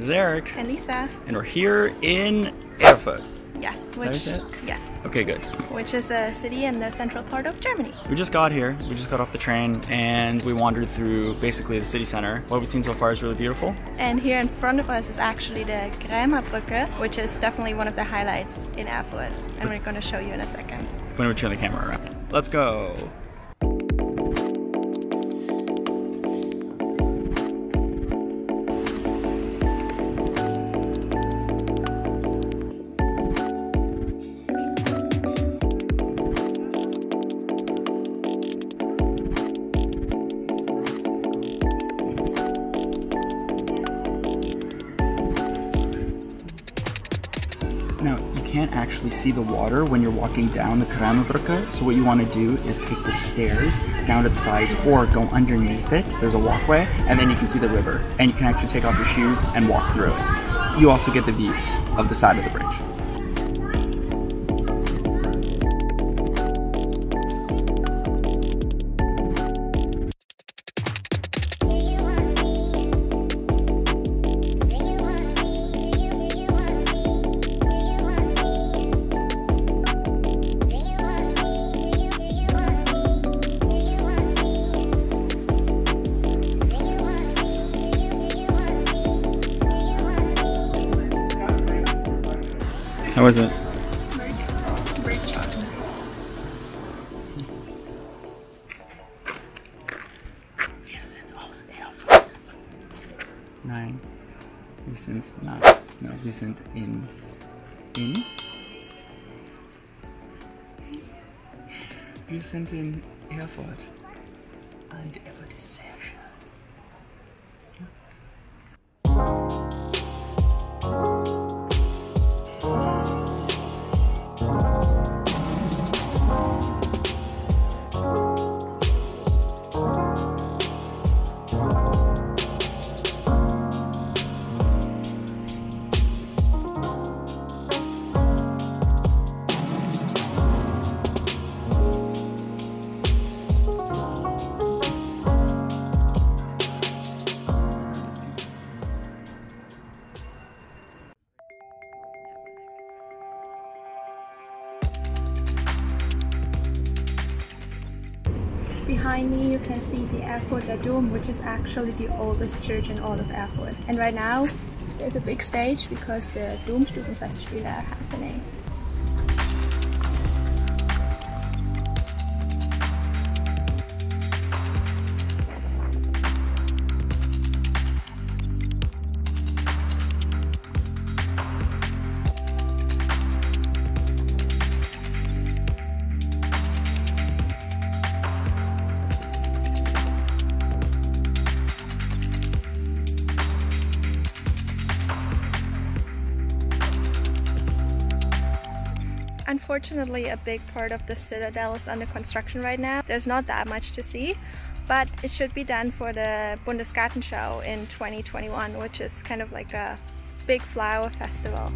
This is Eric. And Lisa. And we're here in Erfurt. Yes. Which, yes. Okay, good. Which is a city in the central part of Germany. We just got here. We just got off the train and we wandered through basically the city center. What we've seen so far is really beautiful. And here in front of us is actually the Krämerbrücke, which is definitely one of the highlights in Erfurt. And we're going to show you in a second. When we turn the camera around. Let's go. Now, you can't actually see the water when you're walking down the Krämerbrücke, so what you want to do is take the stairs down its sides or go underneath it. There's a walkway, and then you can see the river, and you can actually take off your shoes and walk through it. You also get the views of the side of the bridge. How was it? Great job. Wir sind aus Erfurt. Nein, wir sind not. No, wir sind in. In? Wir sind in Erfurt. And Erfurt is sehr schön. Behind me you can see the Erfurter Dom, which is actually the oldest church in all of Erfurt. And right now there's a big stage because the Domstufenfestspiele are happening. Unfortunately, a big part of the citadel is under construction right now. There's not that much to see, but it should be done for the Bundesgartenschau in 2021, which is kind of like a big flower festival.